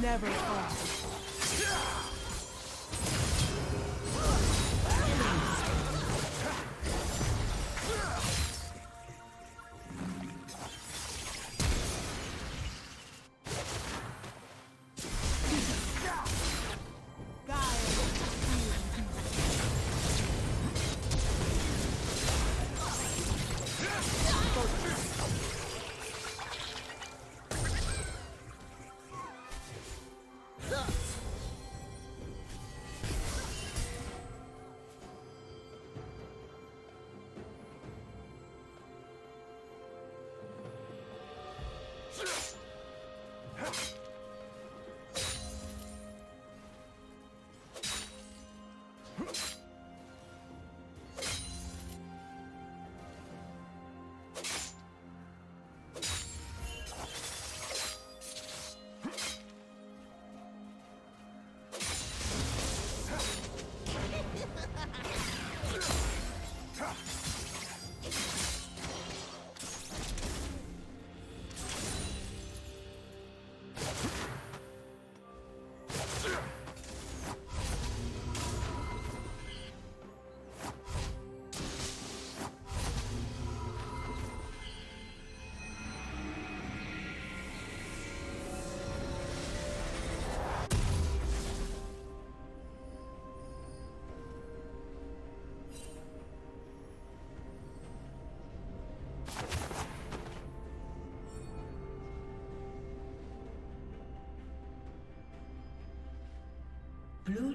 Never fall. Blue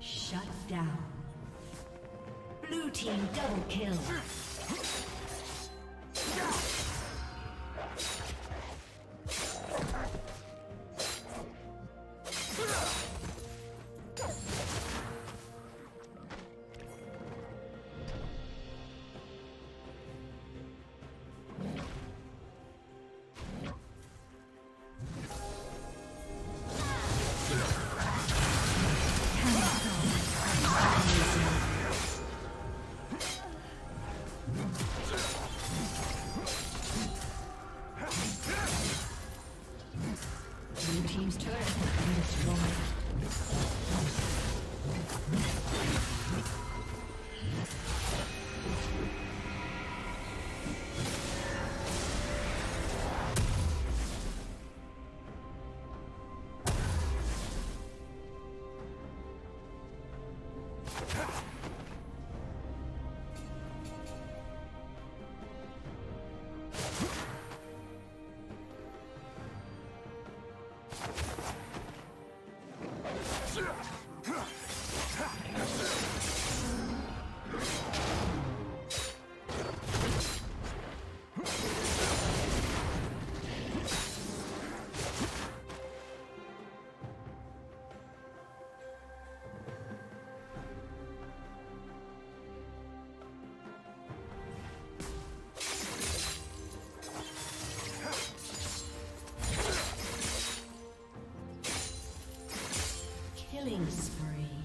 Shut down. Blue team double kill. Killing spree.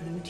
Blue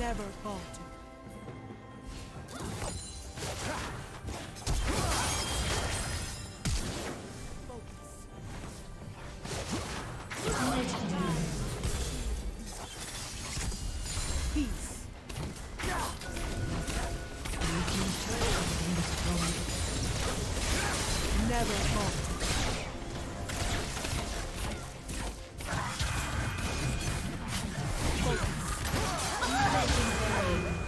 Never faulted. Thank you.